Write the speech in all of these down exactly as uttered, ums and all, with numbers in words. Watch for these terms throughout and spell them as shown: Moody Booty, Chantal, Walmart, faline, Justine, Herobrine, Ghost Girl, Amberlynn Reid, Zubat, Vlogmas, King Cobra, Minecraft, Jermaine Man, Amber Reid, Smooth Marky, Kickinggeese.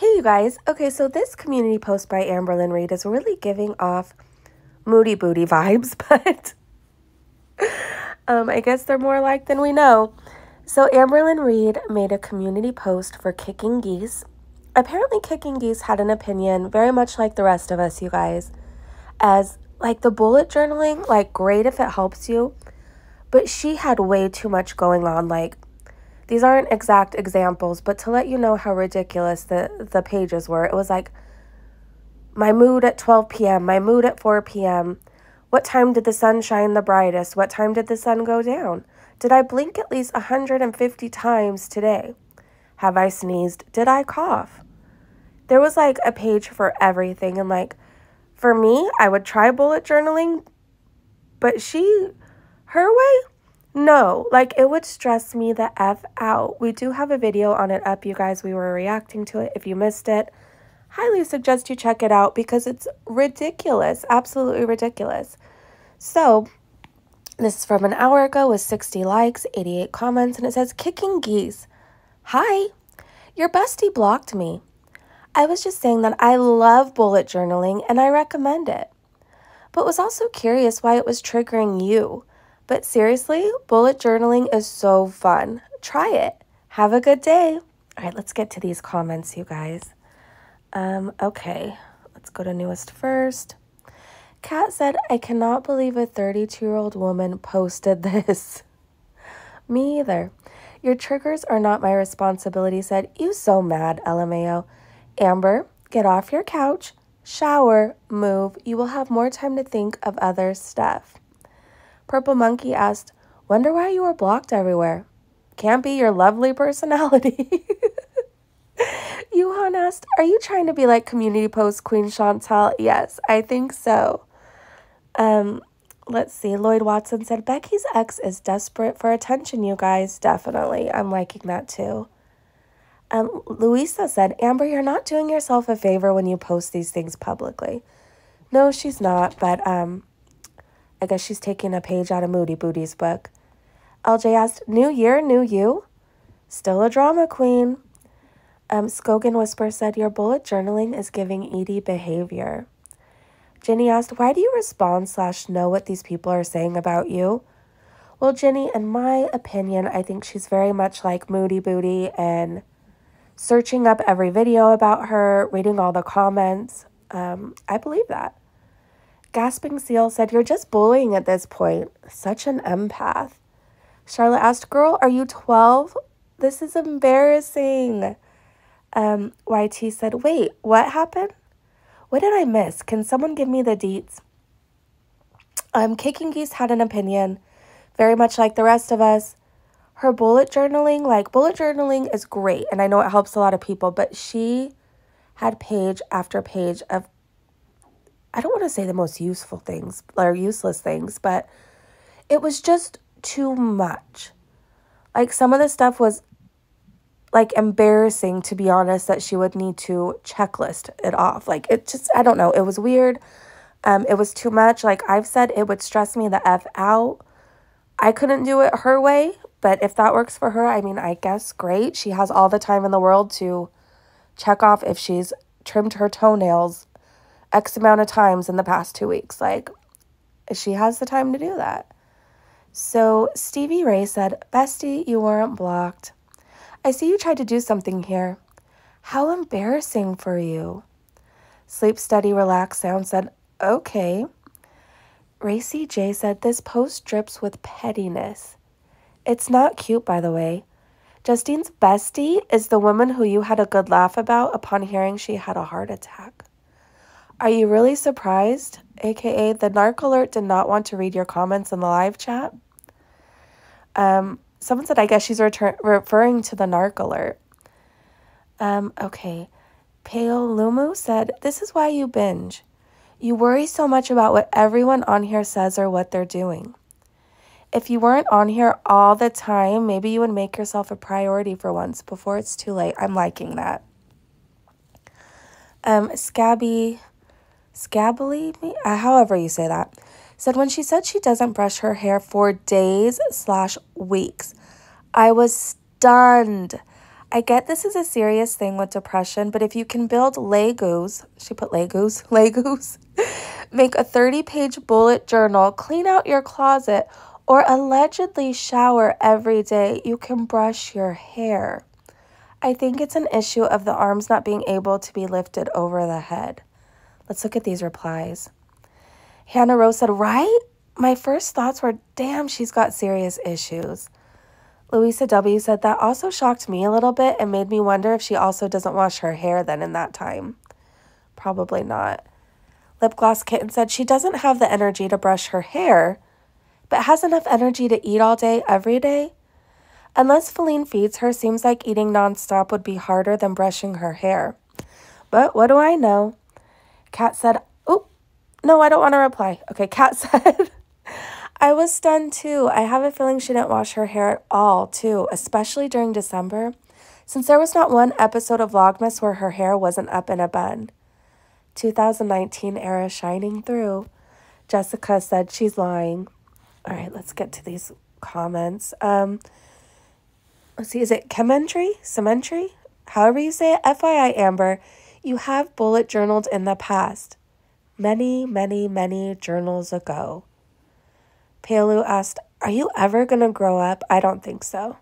Hey you guys, okay, so this community post by Amberlynn Reid is really giving off Moody Booty vibes, but um, I guess they're more alike than we know. So Amberlynn Reid made a community post for Kickinggeese. Apparently Kickinggeese had an opinion very much like the rest of us, you guys, as like the bullet journaling, like great if it helps you, but she had way too much going on. Like, these aren't exact examples, but to let you know how ridiculous the, the pages were, it was like, my mood at twelve p m, my mood at four p m, what time did the sun shine the brightest, what time did the sun go down, did I blink at least one hundred fifty times today, have I sneezed, did I cough? There was like a page for everything, and like, for me, I would try bullet journaling, but she, her way? No, like, it would stress me the F out. We do have a video on it up, you guys. We were reacting to it. If you missed it, highly suggest you check it out because it's ridiculous, absolutely ridiculous. So this is from an hour ago with sixty likes, eighty-eight comments, and it says, Kickinggeese, hi, your bestie blocked me. I was just saying that I love bullet journaling and I recommend it, but was also curious why it was triggering you. But seriously, bullet journaling is so fun. Try it. Have a good day. All right, let's get to these comments, you guys. Um, okay, let's go to newest first. Kat said, I cannot believe a thirty-two-year-old woman posted this. Me either. Your triggers are not my responsibility, said, you so mad, L M A O. Amber, get off your couch, shower, move. You will have more time to think of other stuff. Purple Monkey asked, wonder why you were blocked everywhere. Can't be your lovely personality. Yuhan asked, are you trying to be like community post Queen Chantal? Yes, I think so. Um, let's see. Lloyd Watson said, Becky's ex is desperate for attention, you guys. Definitely. I'm liking that too. Um, Luisa said, Amber, you're not doing yourself a favor when you post these things publicly. No, she's not, but... um. I guess she's taking a page out of Moody Booty's book. L J asked, new year, new you? Still a drama queen. Um, Skogan Whisper said, your bullet journaling is giving Edie behavior. Jenny asked, why do you respond slash know what these people are saying about you? Well, Jenny, in my opinion, I think she's very much like Moody Booty and searching up every video about her, reading all the comments. Um, I believe that. Gasping Seal said, you're just bullying at this point. Such an empath. Charlotte asked, girl, are you twelve? This is embarrassing. Um, Y T said, wait, what happened? What did I miss? Can someone give me the deets? Um, Kickinggeese had an opinion, very much like the rest of us. Her bullet journaling, like bullet journaling is great, and I know it helps a lot of people, but she had page after page of, I don't want to say the most useful things or useless things, but it was just too much. Like, some of the stuff was like embarrassing, to be honest, that she would need to checklist it off. Like, it just, I don't know. It was weird. Um, it was too much. Like I've said, it would stress me the F out. I couldn't do it her way, but if that works for her, I mean, I guess great. She has all the time in the world to check off if she's trimmed her toenails X amount of times in the past two weeks. Like, she has the time to do that. So Stevie Ray said, bestie, you weren't blocked. I see you tried to do something here. How embarrassing for you. Sleep Steady Relax Sound said, okay. Racy J said, this post drips with pettiness. It's not cute, by the way. Justine's bestie is the woman who you had a good laugh about upon hearing she had a heart attack. Are you really surprised? A K A the narc alert did not want to read your comments in the live chat. Um, someone said, I guess she's referring to the narc alert. Um, okay. Pale Lumu said, this is why you binge. You worry so much about what everyone on here says or what they're doing. If you weren't on here all the time, maybe you would make yourself a priority for once before it's too late. I'm liking that. Um, Scabby... Scabbly, however you say that, said when she said she doesn't brush her hair for days slash weeks, I was stunned. I get this is a serious thing with depression, but if you can build Legos, she put Legos, Legos, make a thirty-page bullet journal, clean out your closet, or allegedly shower every day, you can brush your hair. I think it's an issue of the arms not being able to be lifted over the head. Let's look at these replies. Hannah Rose said, right? My first thoughts were, damn, she's got serious issues. Louisa W. said, that also shocked me a little bit and made me wonder if she also doesn't wash her hair then in that time. Probably not. Lip Gloss Kitten said, she doesn't have the energy to brush her hair, but has enough energy to eat all day, every day. Unless Feline feeds her, seems like eating nonstop would be harder than brushing her hair. But what do I know? Kat said, oh, no, I don't want to reply. Okay, Kat said, I was stunned too. I have a feeling she didn't wash her hair at all too, especially during December, since there was not one episode of Vlogmas where her hair wasn't up in a bun. two thousand nineteen era shining through. Jessica said she's lying. All right, let's get to these comments. Um, let's see, is it Cementry? Cementry? However you say it. F Y I, Amber, you have bullet journaled in the past. Many, many, many journals ago. Palu asked, are you ever going to grow up? I don't think so.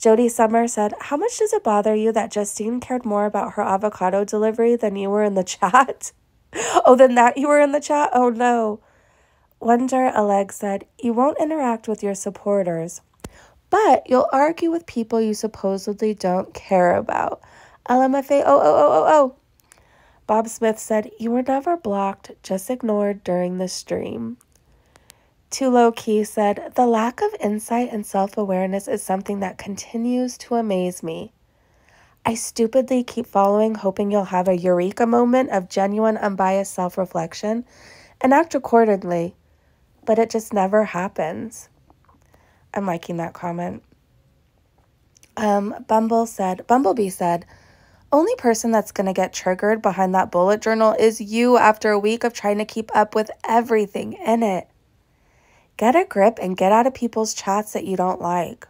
Jody Summer said, how much does it bother you that Justine cared more about her avocado delivery than you were in the chat? oh, than that you were in the chat? Oh, no. Wonder Alleg said, you won't interact with your supporters, but you'll argue with people you supposedly don't care about. L M F A, oh, oh, oh, oh, oh. Bob Smith said, you were never blocked, just ignored during the stream. Too Low Key said, the lack of insight and self-awareness is something that continues to amaze me. I stupidly keep following, hoping you'll have a eureka moment of genuine, unbiased self-reflection and act accordingly, but it just never happens. I'm liking that comment. Um, Bumble said, Bumblebee said, only person that's going to get triggered behind that bullet journal is you after a week of trying to keep up with everything in it. Get a grip and get out of people's chats that you don't like.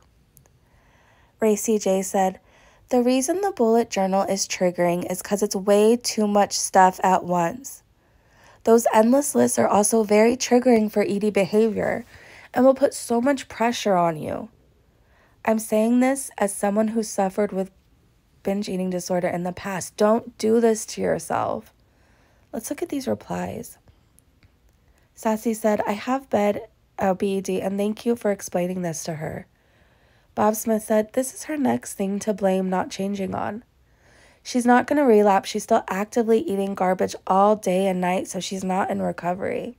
Ray C J said, the reason the bullet journal is triggering is because it's way too much stuff at once. Those endless lists are also very triggering for E D behavior and will put so much pressure on you. I'm saying this as someone who suffered with binge eating disorder in the past. Don't do this to yourself. Let's look at these replies. Sassy said, I have bed... Oh, B E D, and thank you for explaining this to her. Bob Smith said, this is her next thing to blame not changing on. She's not going to relapse. She's still actively eating garbage all day and night, so she's not in recovery.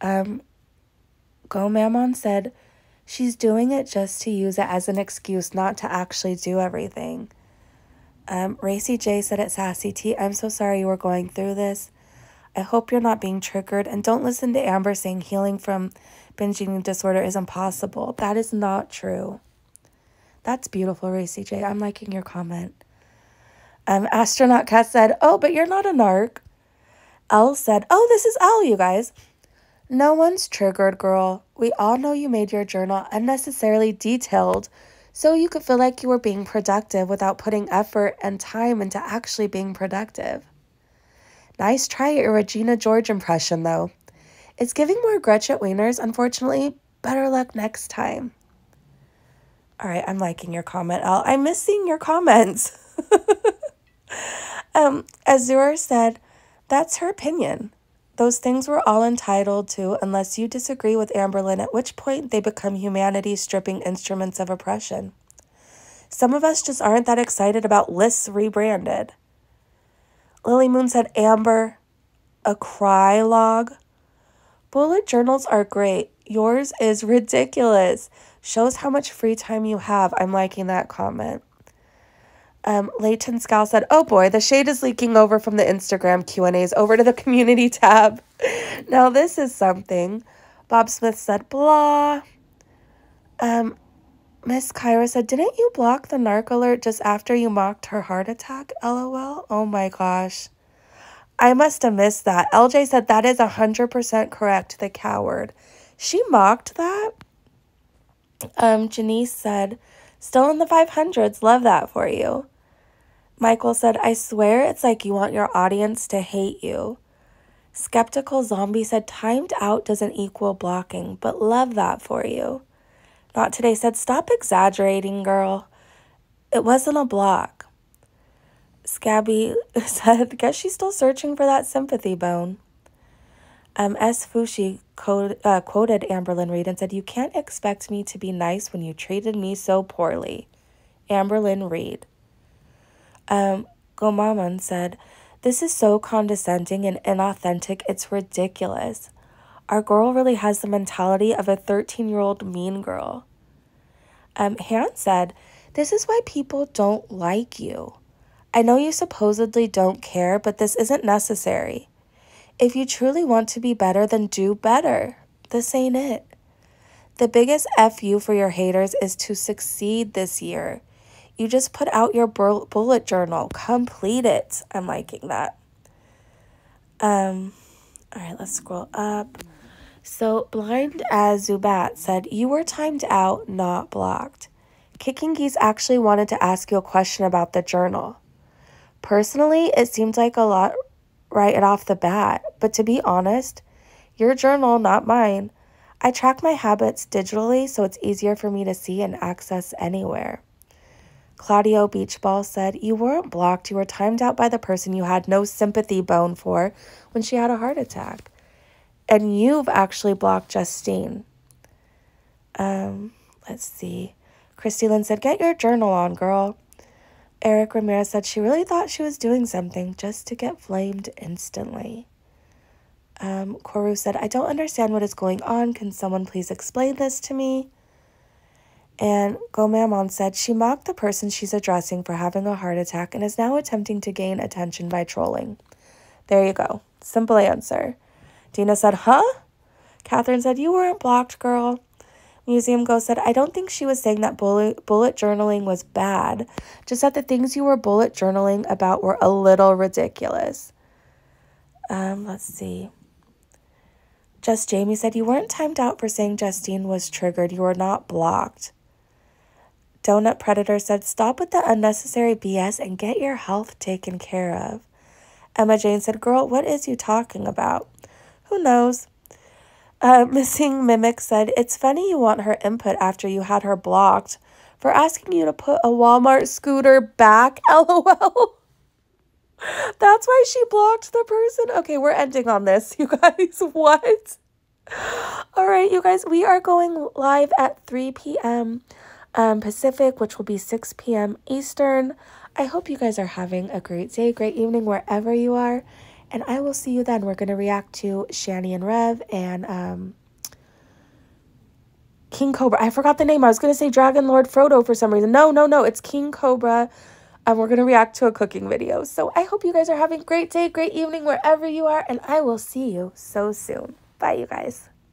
Um, Go Mammon said, she's doing it just to use it as an excuse not to actually do everything. Um, Racy J said at Sassy T, I'm so sorry you were going through this. I hope you're not being triggered, and don't listen to Amber saying healing from binge eating disorder is impossible. That is not true. That's beautiful, Racy J. I'm liking your comment. Um, Astronaut Cat said, oh, but you're not a narc. Elle said, oh, this is Elle, you guys. No one's triggered, girl. We all know you made your journal unnecessarily detailed so you could feel like you were being productive without putting effort and time into actually being productive. Nice try at your Regina George impression, though. It's giving more Gretchen Wieners, unfortunately. Better luck next time. All right, I'm liking your comment, Elle. I miss seeing your comments. um, Azure said, that's her opinion. Those things we're all entitled to unless you disagree with Amberlynn, at which point they become humanity stripping instruments of oppression. Some of us just aren't that excited about lists rebranded. Lily Moon said, Amber, a cry log. Bullet journals are great. Yours is ridiculous. Shows how much free time you have. I'm liking that comment. Um, Leighton Scowl said, oh boy, the shade is leaking over from the Instagram Q and A's over to the community tab. Now this is something. Bob Smith said, blah. Um, Miss Kyra said, didn't you block the narc alert just after you mocked her heart attack? LOL. Oh my gosh. I must have missed that. L J said, that is one hundred percent correct, the coward. She mocked that. Um, Janice said, Still in the five hundreds, love that for you. Michael said, I swear it's like you want your audience to hate you. Skeptical Zombie said, timed out doesn't equal blocking, but love that for you. Not Today said, stop exaggerating, girl. It wasn't a block. Scabby said, guess she's still searching for that sympathy bone. Um, S. Fushi code, uh, quoted Amberlynn Reid and said, you can't expect me to be nice when you treated me so poorly. Amberlynn Reid. Um, Gomaman said, this is so condescending and inauthentic, it's ridiculous. Our girl really has the mentality of a thirteen-year-old mean girl. Um, Han said, this is why people don't like you. I know you supposedly don't care, but this isn't necessary. If you truly want to be better, then do better. This ain't it. The biggest F you for your haters is to succeed this year. You just put out your bullet journal. Complete it. I'm liking that. Um, all right, let's scroll up. So, Blind as Zubat said, you were timed out, not blocked. Kickinggeese actually wanted to ask you a question about the journal. Personally, it seemed like a lot right off the bat, but to be honest, your journal, not mine. I track my habits digitally, so it's easier for me to see and access anywhere. Claudio Beachball said, you weren't blocked, you were timed out by the person you had no sympathy bone for when she had a heart attack. And you've actually blocked Justine. Um, let's see. Christy Lynn said, get your journal on, girl. Eric Ramirez said she really thought she was doing something just to get flamed instantly. Um, Koru said, I don't understand what is going on. Can someone please explain this to me? And Gomamon said she mocked the person she's addressing for having a heart attack and is now attempting to gain attention by trolling. There you go. Simple answer. Dina said, huh? Catherine said, you weren't blocked, girl. Museum Ghost said, I don't think she was saying that bullet, bullet journaling was bad, just that the things you were bullet journaling about were a little ridiculous. Um, let's see. Just Jamie said, you weren't timed out for saying Justine was triggered. You were not blocked. Donut Predator said, stop with the unnecessary B S and get your health taken care of. Emma Jane said, girl, what is you talking about? Who knows? Uh, Missing Mimic said, it's funny you want her input after you had her blocked for asking you to put a Walmart scooter back, lol. That's why she blocked the person. Okay, we're ending on this, you guys. What? All right, you guys, we are going live at three p m Um, Pacific, which will be six p m Eastern. I hope you guys are having a great day, great evening, wherever you are. And I will see you then. We're going to react to Shani and Rev and um, King Cobra. I forgot the name. I was going to say Dragon Lord Frodo for some reason. No, no, no. It's King Cobra. And we're going to react to a cooking video. So I hope you guys are having a great day, great evening, wherever you are. And I will see you so soon. Bye, you guys.